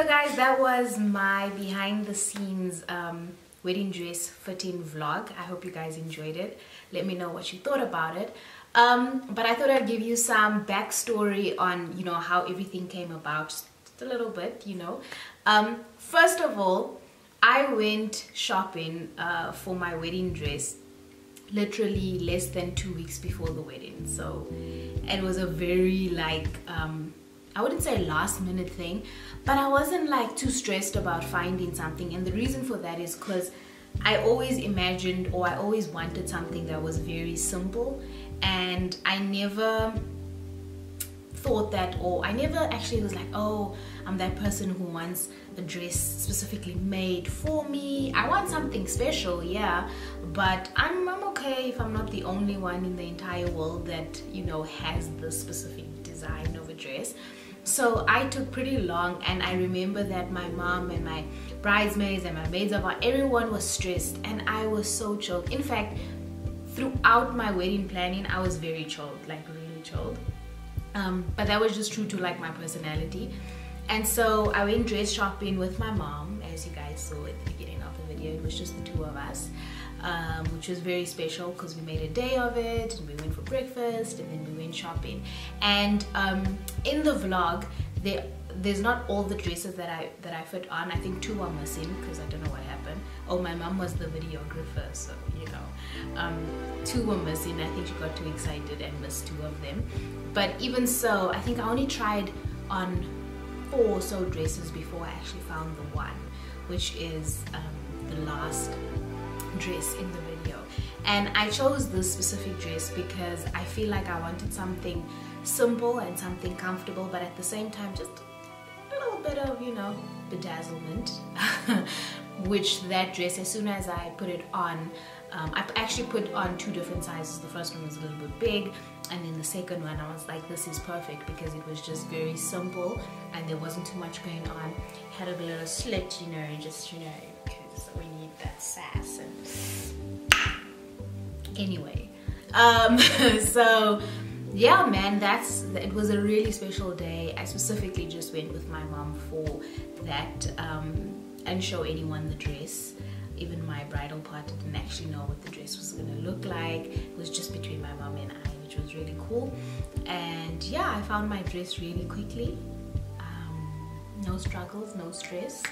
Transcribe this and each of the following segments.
So guys, that was my behind the scenes wedding dress fitting vlog. I hope you guys enjoyed it. Let me know what you thought about it. But I thought I'd give you some backstory on, you know, how everything came about, just a little bit, you know. First of all, I went shopping for my wedding dress literally less than 2 weeks before the wedding. So it was a very like, I wouldn't say last minute thing, but I wasn't like too stressed about finding something. And the reason for that is because I always imagined, or I always wanted something that was very simple, and I never thought that, or I never actually was like, oh, I'm that person who wants a dress specifically made for me. I want something special, yeah, but I'm okay if I'm not the only one in the entire world that, you know, has the specific design of a dress. So I took pretty long, and I remember that my mom and my bridesmaids and my maids of honor, everyone was stressed, and I was so chilled. In fact, throughout my wedding planning, I was very chilled, like really chilled. But that was just true to like my personality. And so I went dress shopping with my mom, as you guys saw at the beginning of the video. It was just the two of us, which was very special because we made a day of it, and we went for breakfast, and then we went shopping. And in the vlog, there's not all the dresses that I fit on. I think two are missing because I don't know what happened. Oh, my mom was the videographer, so you know, two were missing. I think she got too excited and missed two of them. But even so, I think I only tried on four or so dresses before I actually found the one, which is the last dress in the video. And I chose this specific dress because I feel like I wanted something simple and something comfortable, but at the same time just a little bit of, you know, bedazzlement. Which that dress, as soon as I put it on, I actually put on two different sizes. The first one was a little bit big, and then the second one I was like, this is perfect, because it was just very simple and there wasn't too much going on. It had a little slit, you know, just, you know, because we need that sass. And anyway, so yeah, man, it was a really special day. I specifically just went with my mom for that, and show anyone the dress. Even my bridal party didn't actually know what the dress was gonna look like. It was just between my mom and I, which was really cool. And yeah, I found my dress really quickly. No struggles, no stress.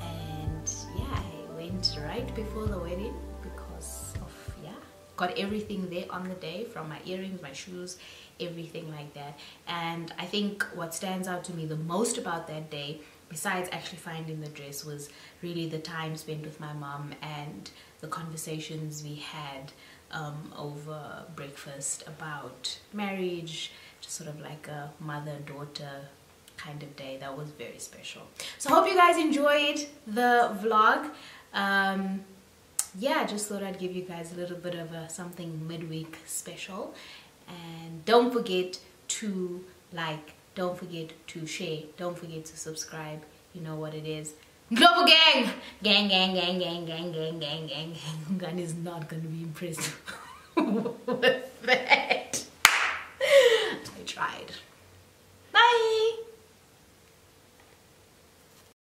And yeah, I went right before the wedding because of, yeah, got everything there on the day, from my earrings, my shoes, everything like that. And I think what stands out to me the most about that day, besides actually finding the dress, was really the time spent with my mom and the conversations we had over breakfast about marriage, just sort of like a mother-daughter kind of day. That was very special. So I hope you guys enjoyed the vlog. Yeah, just thought I'd give you guys a little bit of something midweek special. And don't forget to like, don't forget to share, don't forget to subscribe. You know what it is. Ndlovu gang! Gang, gang, gang, gang, gang, gang, gang, gang. Hungani is not going to be impressed with that. I tried.